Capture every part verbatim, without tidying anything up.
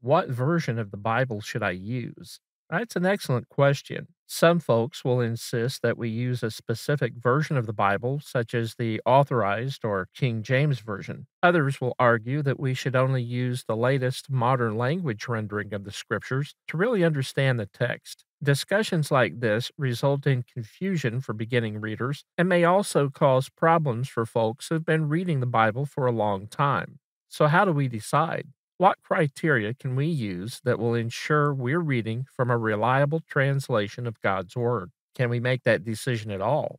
what version of the Bible should I use? That's an excellent question. Some folks will insist that we use a specific version of the Bible, such as the Authorized or King James Version. Others will argue that we should only use the latest modern language rendering of the Scriptures to really understand the text. Discussions like this result in confusion for beginning readers and may also cause problems for folks who have been reading the Bible for a long time. So how do we decide? What criteria can we use that will ensure we're reading from a reliable translation of God's Word? Can we make that decision at all?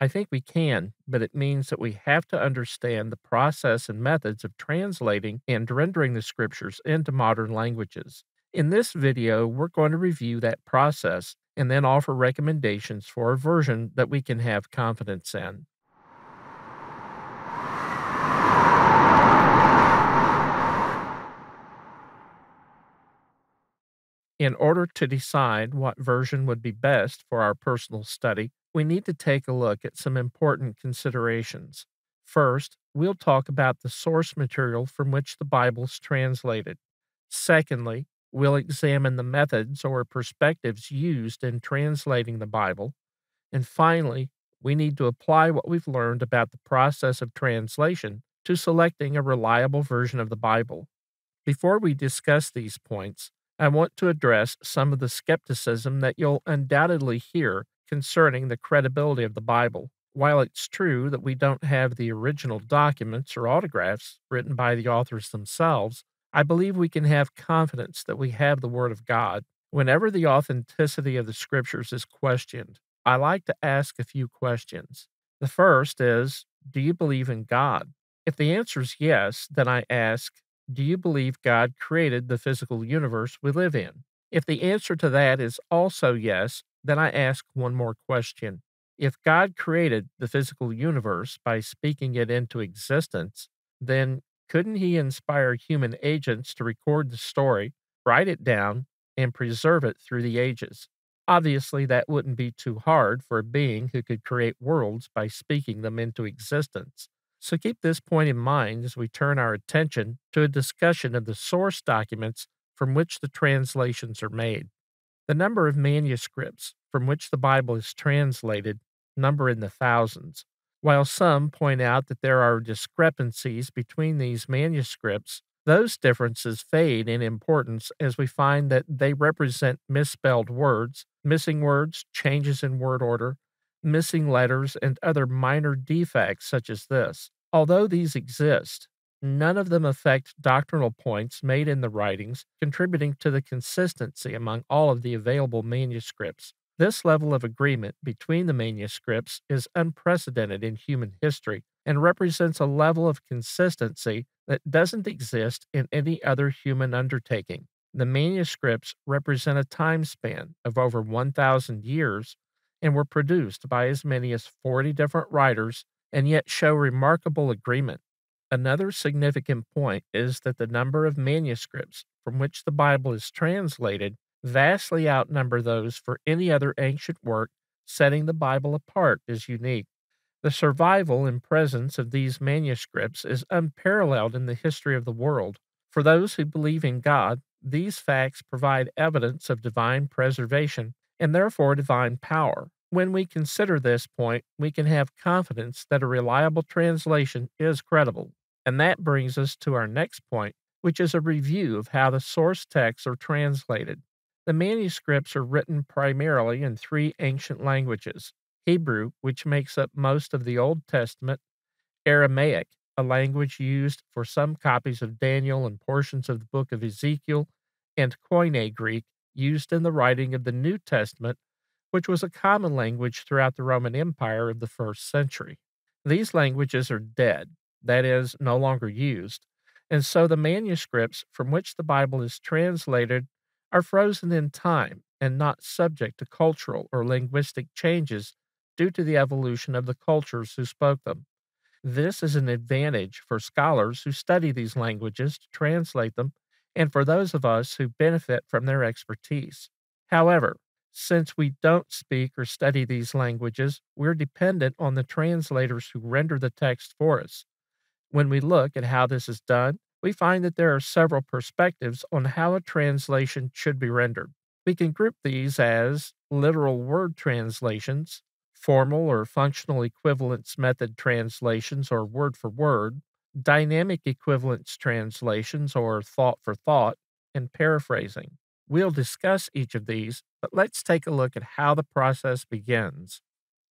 I think we can, but it means that we have to understand the process and methods of translating and rendering the Scriptures into modern languages. In this video, we're going to review that process and then offer recommendations for a version that we can have confidence in. In order to decide what version would be best for our personal study, we need to take a look at some important considerations. First, we'll talk about the source material from which the Bible's translated. Secondly, we'll examine the methods or perspectives used in translating the Bible. And finally, we need to apply what we've learned about the process of translation to selecting a reliable version of the Bible. Before we discuss these points, I want to address some of the skepticism that you'll undoubtedly hear concerning the credibility of the Bible. While it's true that we don't have the original documents or autographs written by the authors themselves, I believe we can have confidence that we have the Word of God. Whenever the authenticity of the Scriptures is questioned, I like to ask a few questions. The first is, do you believe in God? If the answer is yes, then I ask, do you believe God created the physical universe we live in? If the answer to that is also yes, then I ask one more question. If God created the physical universe by speaking it into existence, then couldn't He inspire human agents to record the story, write it down, and preserve it through the ages? Obviously, that wouldn't be too hard for a being who could create worlds by speaking them into existence. So keep this point in mind as we turn our attention to a discussion of the source documents from which the translations are made. The number of manuscripts from which the Bible is translated number in the thousands. While some point out that there are discrepancies between these manuscripts, those differences fade in importance as we find that they represent misspelled words, missing words, changes in word order, missing letters, and other minor defects such as this. Although these exist, none of them affect doctrinal points made in the writings, contributing to the consistency among all of the available manuscripts. This level of agreement between the manuscripts is unprecedented in human history and represents a level of consistency that doesn't exist in any other human undertaking. The manuscripts represent a time span of over one thousand years and were produced by as many as forty different writers, and yet show remarkable agreement. Another significant point is that the number of manuscripts from which the Bible is translated vastly outnumber those for any other ancient work, setting the Bible apart as unique. The survival and presence of these manuscripts is unparalleled in the history of the world. For those who believe in God, these facts provide evidence of divine preservation and therefore divine power. When we consider this point, we can have confidence that a reliable translation is credible. And that brings us to our next point, which is a review of how the source texts are translated. The manuscripts are written primarily in three ancient languages: Hebrew, which makes up most of the Old Testament; Aramaic, a language used for some copies of Daniel and portions of the book of Ezekiel; and Koine Greek, used in the writing of the New Testament, which was a common language throughout the Roman Empire of the first century. These languages are dead, that is, no longer used, and so the manuscripts from which the Bible is translated are frozen in time and not subject to cultural or linguistic changes due to the evolution of the cultures who spoke them. This is an advantage for scholars who study these languages to translate them and for those of us who benefit from their expertise. However, since we don't speak or study these languages, we're dependent on the translators who render the text for us. When we look at how this is done, we find that there are several perspectives on how a translation should be rendered. We can group these as literal word translations, formal or functional equivalence method translations or word for word, dynamic equivalence translations or thought for thought, and paraphrasing. We'll discuss each of these, but let's take a look at how the process begins.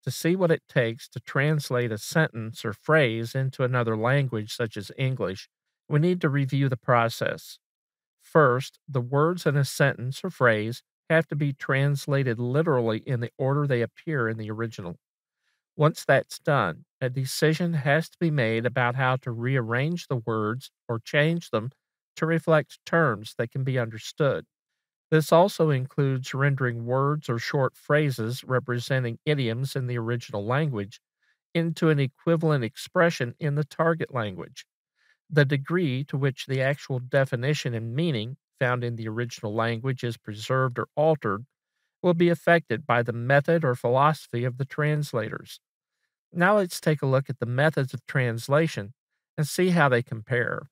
To see what it takes to translate a sentence or phrase into another language such as English, we need to review the process. First, the words in a sentence or phrase have to be translated literally in the order they appear in the original. Once that's done, a decision has to be made about how to rearrange the words or change them to reflect terms that can be understood. This also includes rendering words or short phrases representing idioms in the original language into an equivalent expression in the target language. The degree to which the actual definition and meaning found in the original language is preserved or altered will be affected by the method or philosophy of the translators. Now let's take a look at the methods of translation and see how they compare.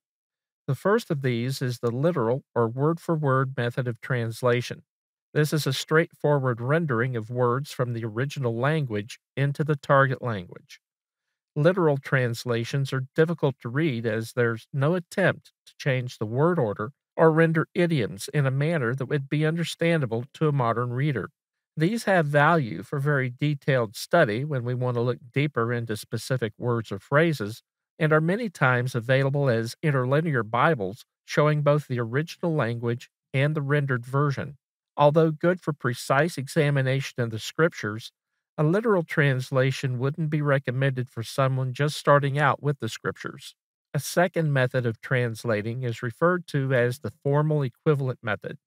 The first of these is the literal or word-for-word method of translation. This is a straightforward rendering of words from the original language into the target language. Literal translations are difficult to read as there's no attempt to change the word order or render idioms in a manner that would be understandable to a modern reader. These have value for very detailed study when we want to look deeper into specific words or phrases, and are many times available as interlinear Bibles showing both the original language and the rendered version. Although good for precise examination of the Scriptures, a literal translation wouldn't be recommended for someone just starting out with the Scriptures. A second method of translating is referred to as the formal equivalent method.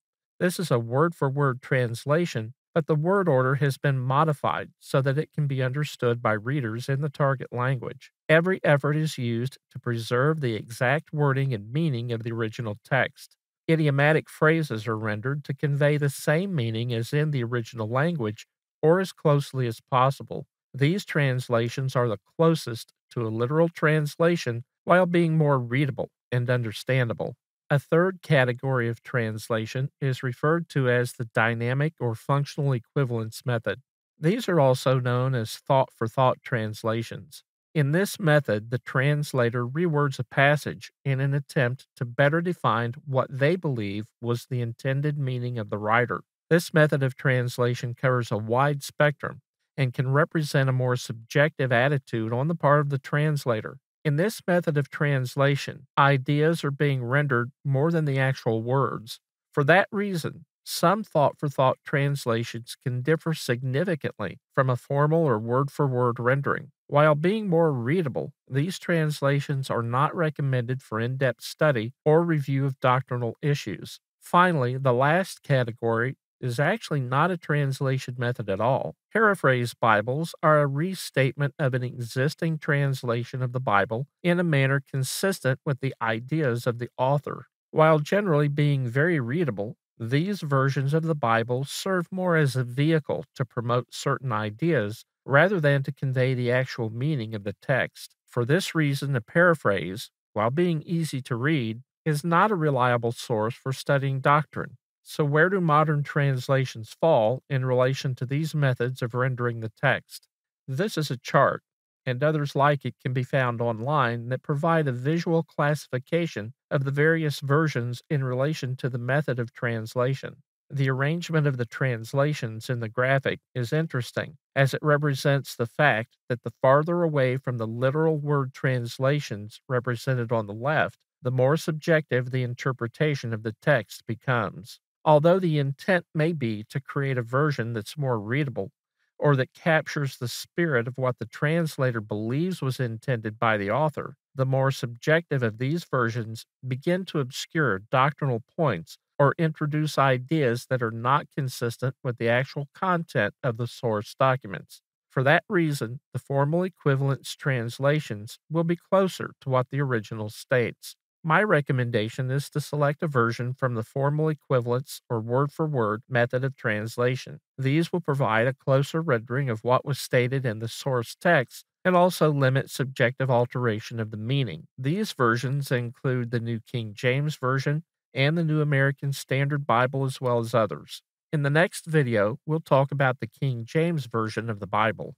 This is a word-for-word translation, but the word order has been modified so that it can be understood by readers in the target language. Every effort is used to preserve the exact wording and meaning of the original text. Idiomatic phrases are rendered to convey the same meaning as in the original language, or as closely as possible. These translations are the closest to a literal translation while being more readable and understandable. A third category of translation is referred to as the dynamic or functional equivalence method. These are also known as thought-for-thought translations. In this method, the translator rewords a passage in an attempt to better define what they believe was the intended meaning of the writer. This method of translation covers a wide spectrum and can represent a more subjective attitude on the part of the translator. In this method of translation, ideas are being rendered more than the actual words. For that reason, some thought-for-thought translations can differ significantly from a formal or word-for-word rendering. While being more readable, these translations are not recommended for in-depth study or review of doctrinal issues. Finally, the last category is actually not a translation method at all. Paraphrase Bibles are a restatement of an existing translation of the Bible in a manner consistent with the ideas of the author. While generally being very readable, these versions of the Bible serve more as a vehicle to promote certain ideas rather than to convey the actual meaning of the text. For this reason, a paraphrase, while being easy to read, is not a reliable source for studying doctrine. So where do modern translations fall in relation to these methods of rendering the text? This is a chart, and others like it can be found online, that provide a visual classification of the various versions in relation to the method of translation. The arrangement of the translations in the graphic is interesting, as it represents the fact that the farther away from the literal word translations represented on the left, the more subjective the interpretation of the text becomes. Although the intent may be to create a version that's more readable, or that captures the spirit of what the translator believes was intended by the author, the more subjective of these versions begin to obscure doctrinal points or introduce ideas that are not consistent with the actual content of the source documents. For that reason, the formal equivalence translations will be closer to what the original states. My recommendation is to select a version from the formal equivalence or word-for-word method of translation. These will provide a closer rendering of what was stated in the source text and also limit subjective alteration of the meaning. These versions include the New King James Version and the New American Standard Bible, as well as others. In the next video, we'll talk about the King James Version of the Bible.